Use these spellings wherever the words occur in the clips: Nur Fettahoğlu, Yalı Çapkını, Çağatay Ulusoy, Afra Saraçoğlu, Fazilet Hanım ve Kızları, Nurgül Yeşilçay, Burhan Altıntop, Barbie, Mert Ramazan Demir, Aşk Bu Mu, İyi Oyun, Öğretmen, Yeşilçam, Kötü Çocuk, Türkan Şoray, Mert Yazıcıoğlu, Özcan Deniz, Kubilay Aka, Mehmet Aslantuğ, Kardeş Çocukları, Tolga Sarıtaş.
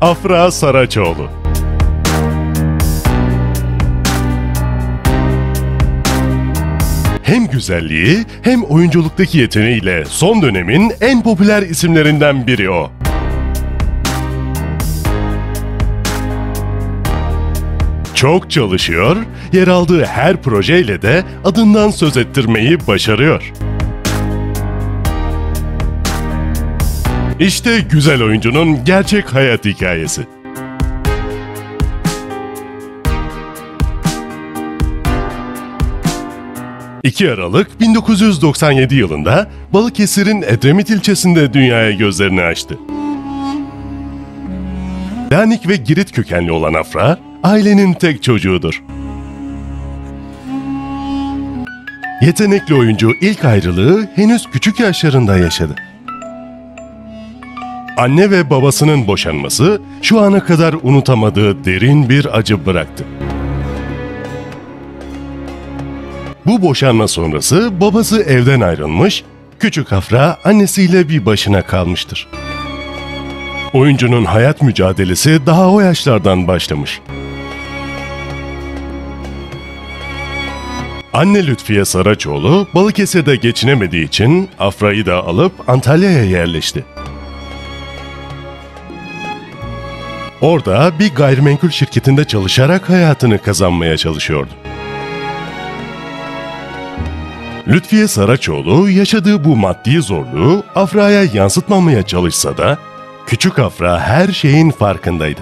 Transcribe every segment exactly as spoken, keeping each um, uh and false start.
Afra Saraçoğlu. Hem güzelliği hem oyunculuktaki yeteneğiyle son dönemin en popüler isimlerinden biri o. Çok çalışıyor, yer aldığı her projeyle de adından söz ettirmeyi başarıyor. İşte güzel oyuncunun gerçek hayat hikayesi. iki Aralık bin dokuz yüz doksan yedi yılında Balıkesir'in Edremit ilçesinde dünyaya gözlerini açtı. Lanik ve Girit kökenli olan Afra, ailenin tek çocuğudur. Yetenekli oyuncu ilk ayrılığı henüz küçük yaşlarında yaşadı. Anne ve babasının boşanması şu ana kadar unutamadığı derin bir acı bıraktı. Bu boşanma sonrası babası evden ayrılmış, küçük Afra annesiyle bir başına kalmıştır. Oyuncunun hayat mücadelesi daha o yaşlardan başlamış. Anne Lütfiye Saraçoğlu Balıkesir'de geçinemediği için Afra'yı da alıp Antalya'ya yerleşti. Orada bir gayrimenkul şirketinde çalışarak hayatını kazanmaya çalışıyordu. Lütfiye Saraçoğlu yaşadığı bu maddi zorluğu Afra'ya yansıtmamaya çalışsa da küçük Afra her şeyin farkındaydı.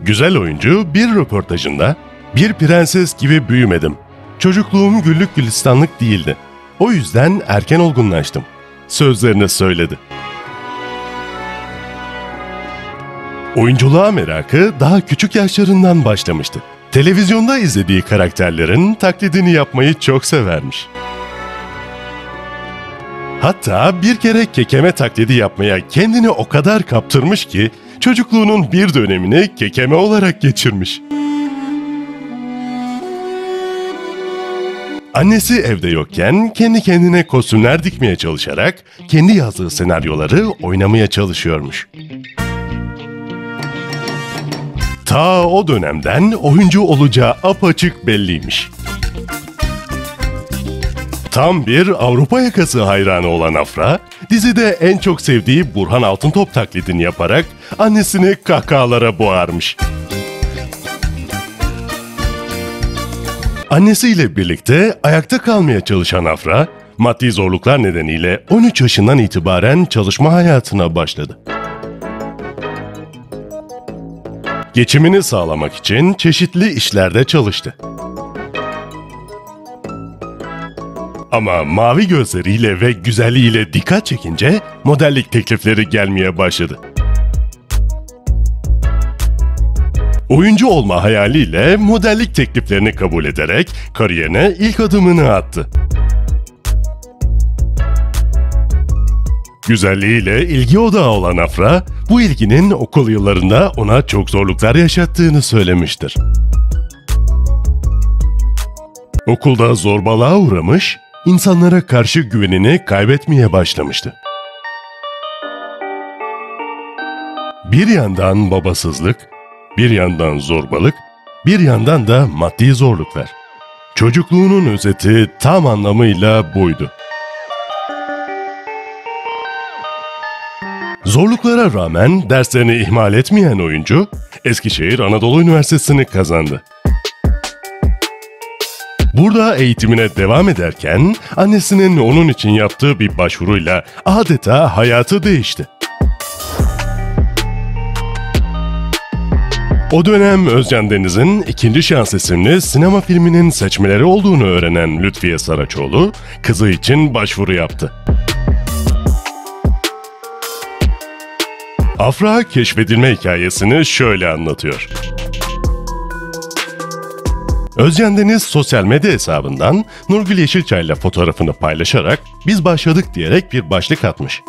Güzel oyuncu bir röportajında "Bir prenses gibi büyümedim. Çocukluğum güllük gülistanlık değildi. O yüzden erken olgunlaştım." sözlerini söyledi. Oyunculuğa merakı daha küçük yaşlarından başlamıştı. Televizyonda izlediği karakterlerin taklidini yapmayı çok severmiş. Hatta bir kere kekeme taklidi yapmaya kendini o kadar kaptırmış ki çocukluğunun bir dönemini kekeme olarak geçirmiş. Annesi evde yokken kendi kendine kostümler dikmeye çalışarak kendi yazdığı senaryoları oynamaya çalışıyormuş. Ta o dönemden oyuncu olacağı apaçık belliymiş. Tam bir Avrupa Yakası hayranı olan Afra, dizide en çok sevdiği Burhan Altıntop taklidini yaparak annesini kahkahalara boğarmış. Annesiyle birlikte ayakta kalmaya çalışan Afra, maddi zorluklar nedeniyle on üç yaşından itibaren çalışma hayatına başladı. Geçimini sağlamak için çeşitli işlerde çalıştı. Ama mavi gözleriyle ve güzelliğiyle dikkat çekince modellik teklifleri gelmeye başladı. Oyuncu olma hayaliyle modellik tekliflerini kabul ederek kariyerine ilk adımını attı. Güzelliğiyle ilgi odağı olan Afra, bu ilginin okul yıllarında ona çok zorluklar yaşattığını söylemiştir. Okulda zorbalığa uğramış, insanlara karşı güvenini kaybetmeye başlamıştı. Bir yandan babasızlık, bir yandan zorbalık, bir yandan da maddi zorluklar. Çocukluğunun özeti tam anlamıyla buydu. Zorluklara rağmen derslerini ihmal etmeyen oyuncu, Eskişehir Anadolu Üniversitesi'ni kazandı. Burada eğitimine devam ederken annesinin onun için yaptığı bir başvuruyla adeta hayatı değişti. O dönem Özcan Deniz'in İkinci Şans isimli sinema filminin seçmeleri olduğunu öğrenen Lütfiye Saraçoğlu, kızı için başvuru yaptı. Afra keşfedilme hikayesini şöyle anlatıyor. Özcan Deniz sosyal medya hesabından Nurgül Yeşilçay ile fotoğrafını paylaşarak "Biz başladık" diyerek bir başlık atmış.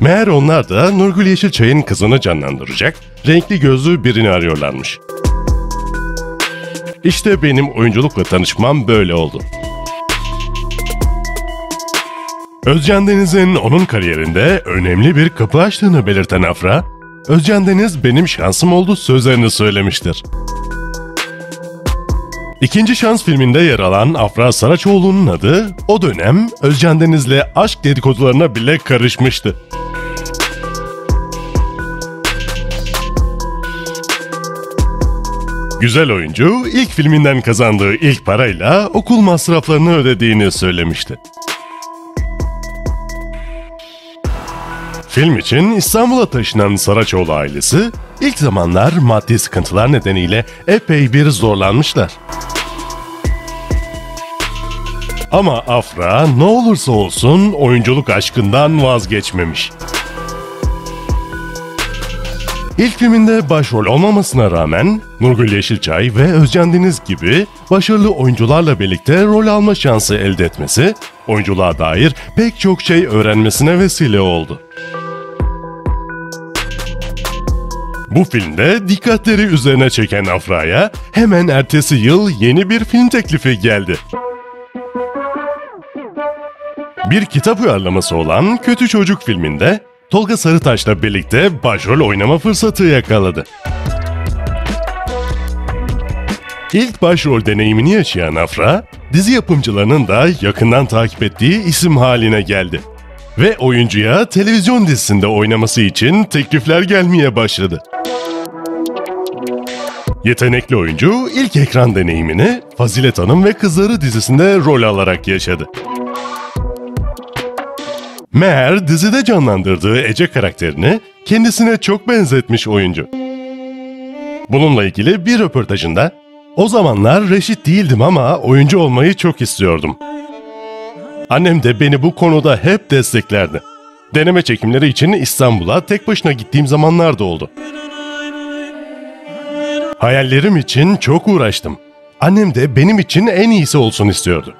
Meğer onlar da Nurgül Yeşilçay'ın kızını canlandıracak renkli gözlü birini arıyorlarmış. İşte benim oyunculukla tanışmam böyle oldu. Özcan Deniz'in onun kariyerinde önemli bir kapı açtığını belirten Afra, "Özcan Deniz benim şansım oldu" sözlerini söylemiştir. İkinci Şans filminde yer alan Afra Saraçoğlu'nun adı o dönem Özcan Deniz'le aşk dedikodularına bile karışmıştı. Güzel oyuncu ilk filminden kazandığı ilk parayla okul masraflarını ödediğini söylemişti. Film için İstanbul'a taşınan Saraçoğlu ailesi ilk zamanlar maddi sıkıntılar nedeniyle epey bir zorlanmışlar. Ama Afra ne olursa olsun oyunculuk aşkından vazgeçmemiş. İlk filminde başrol olmamasına rağmen Nurgül Yeşilçay ve Özcan Deniz gibi başarılı oyuncularla birlikte rol alma şansı elde etmesi, oyunculuğa dair pek çok şey öğrenmesine vesile oldu. Bu filmde dikkatleri üzerine çeken Afra'ya hemen ertesi yıl yeni bir film teklifi geldi. Bir kitap uyarlaması olan Kötü Çocuk filminde Tolga Sarıtaş'la birlikte başrol oynama fırsatı yakaladı. İlk başrol deneyimini yaşayan Afra, dizi yapımcılarının da yakından takip ettiği isim haline geldi. Ve oyuncuya televizyon dizisinde oynaması için teklifler gelmeye başladı. Yetenekli oyuncu ilk ekran deneyimini Fazilet Hanım ve Kızları dizisinde rol alarak yaşadı. Meğer dizide canlandırdığı Ece karakterini kendisine çok benzetmiş oyuncu. Bununla ilgili bir röportajında, "O zamanlar reşit değildim ama oyuncu olmayı çok istiyordum. Annem de beni bu konuda hep desteklerdi. Deneme çekimleri için İstanbul'a tek başına gittiğim zamanlar da oldu. Hayallerim için çok uğraştım. Annem de benim için en iyisi olsun istiyordu.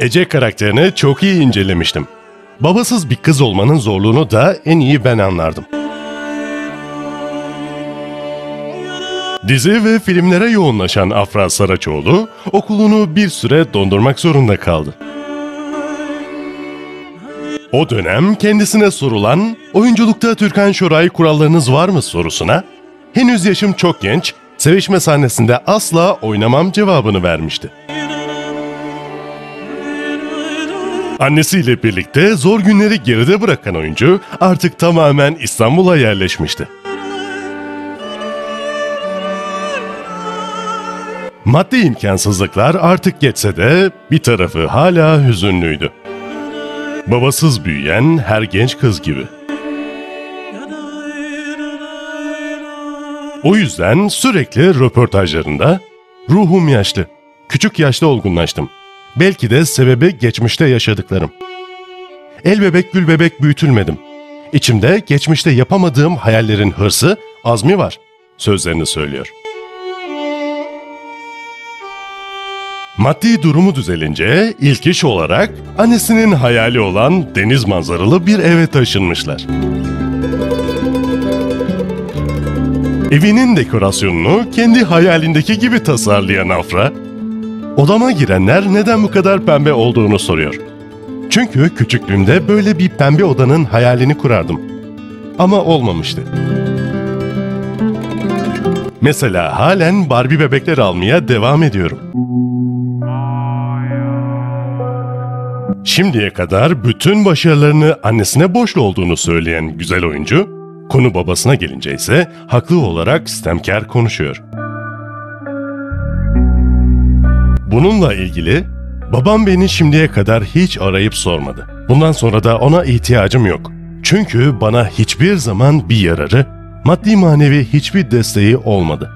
Ece karakterini çok iyi incelemiştim. Babasız bir kız olmanın zorluğunu da en iyi ben anlardım." Dizi ve filmlere yoğunlaşan Afra Saraçoğlu, okulunu bir süre dondurmak zorunda kaldı. O dönem kendisine sorulan "Oyunculukta Türkan Şoray kurallarınız var mı?" sorusuna, "Henüz yaşım çok genç, sevişme sahnesinde asla oynamam" cevabını vermişti. Annesiyle birlikte zor günleri geride bırakan oyuncu artık tamamen İstanbul'a yerleşmişti. Maddi imkansızlıklar artık geçse de bir tarafı hala hüzünlüydü. Babasız büyüyen her genç kız gibi. O yüzden sürekli röportajlarında "Ruhum yaşlı, küçük yaşta olgunlaştım. Belki de sebebi geçmişte yaşadıklarım. El bebek gül bebek büyütülmedim. İçimde geçmişte yapamadığım hayallerin hırsı, azmi var" sözlerini söylüyor. Maddi durumu düzelince ilk iş olarak annesinin hayali olan deniz manzaralı bir eve taşınmışlar. Evinin dekorasyonunu kendi hayalindeki gibi tasarlayan Afra, "Odama girenler neden bu kadar pembe olduğunu soruyor. Çünkü küçüklüğümde böyle bir pembe odanın hayalini kurardım. Ama olmamıştı. Mesela halen Barbie bebekler almaya devam ediyorum. Şimdiye kadar bütün başarılarını annesine borçlu olduğunu söyleyen güzel oyuncu, konu babasına gelince ise haklı olarak istemkar konuşuyor. Bununla ilgili "Babam beni şimdiye kadar hiç arayıp sormadı. Bundan sonra da ona ihtiyacım yok. Çünkü bana hiçbir zaman bir yararı, maddi manevi hiçbir desteği olmadı."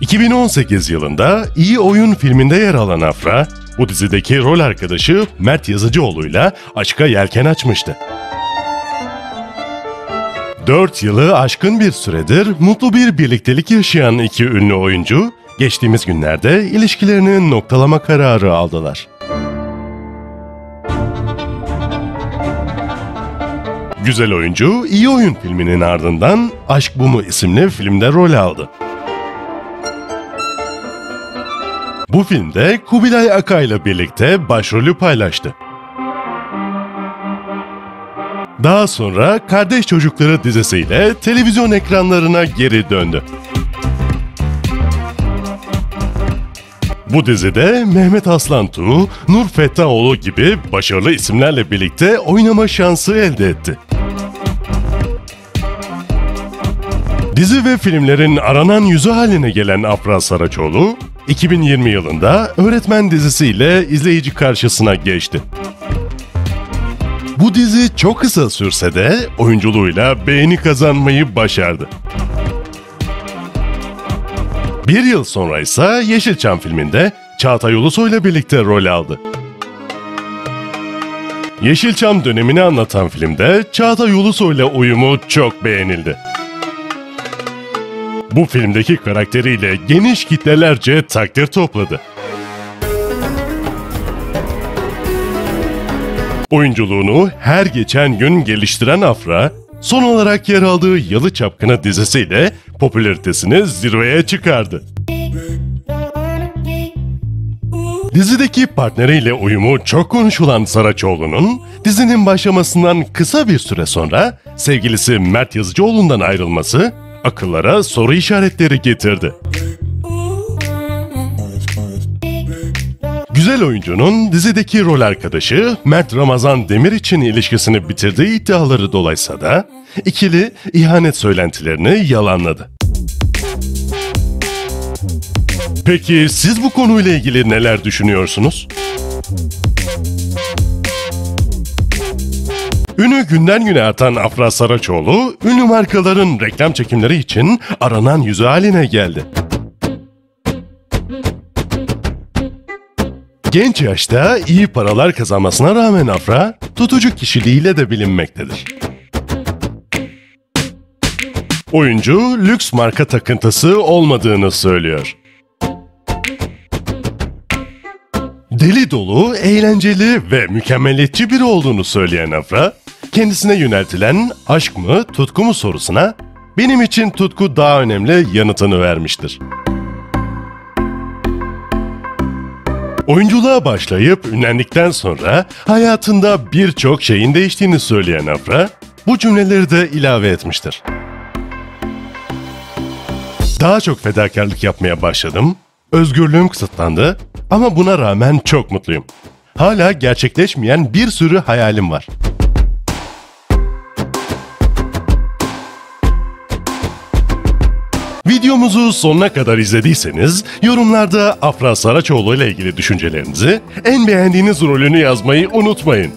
iki bin on sekiz yılında İyi Oyun filminde yer alan Afra, bu dizideki rol arkadaşı Mert Yazıcıoğlu'yla aşka yelken açmıştı. dört yılı aşkın bir süredir mutlu bir birliktelik yaşayan iki ünlü oyuncu, geçtiğimiz günlerde ilişkilerini noktalama kararı aldılar. Güzel oyuncu İyi Oyun filminin ardından Aşk Bu Mu isimli filmde rol aldı. Bu filmde Kubilay Aka ile birlikte başrolü paylaştı. Daha sonra Kardeş Çocukları dizisiyle televizyon ekranlarına geri döndü. Bu dizide Mehmet Aslantuğ, Nur Fettahoğlu gibi başarılı isimlerle birlikte oynama şansı elde etti. Dizi ve filmlerin aranan yüzü haline gelen Afra Saraçoğlu, iki bin yirmi yılında Öğretmen dizisiyle izleyici karşısına geçti. Bu dizi çok kısa sürse de oyunculuğuyla beğeni kazanmayı başardı. Bir yıl sonra ise Yeşilçam filminde Çağatay Ulusoy'la birlikte rol aldı. Yeşilçam dönemini anlatan filmde Çağatay Ulusoy'la uyumu çok beğenildi. Bu filmdeki karakteriyle geniş kitlelerce takdir topladı. Oyunculuğunu her geçen gün geliştiren Afra, son olarak yer aldığı Yalı Çapkını dizisiyle popülaritesini zirveye çıkardı. Dizideki partneriyle uyumu çok konuşulan Saraçoğlu'nun, dizinin başlamasından kısa bir süre sonra sevgilisi Mert Yazıcıoğlu'ndan ayrılması akıllara soru işaretleri getirdi. Güzel oyuncunun dizideki rol arkadaşı Mert Ramazan Demir için ilişkisini bitirdiği iddiaları dolayısıyla da ikili ihanet söylentilerini yalanladı. Peki siz bu konuyla ilgili neler düşünüyorsunuz? Ünü günden güne artan Afra Saraçoğlu, ünlü markaların reklam çekimleri için aranan yüzü haline geldi. Genç yaşta iyi paralar kazanmasına rağmen Afra, tutucu kişiliğiyle de bilinmektedir. Oyuncu, lüks marka takıntısı olmadığını söylüyor. Deli dolu, eğlenceli ve mükemmeliyetçi biri olduğunu söyleyen Afra, kendisine yöneltilen aşk mı, tutku mu sorusuna benim için tutku daha önemli yanıtını vermiştir. Oyunculuğa başlayıp ünlendikten sonra hayatında birçok şeyin değiştiğini söyleyen Afra, bu cümleleri de ilave etmiştir. Daha çok fedakarlık yapmaya başladım, özgürlüğüm kısıtlandı ama buna rağmen çok mutluyum. Hala gerçekleşmeyen bir sürü hayalim var. Videomuzu sonuna kadar izlediyseniz yorumlarda Afra Saraçoğlu ile ilgili düşüncelerinizi, en beğendiğiniz rolünü yazmayı unutmayın.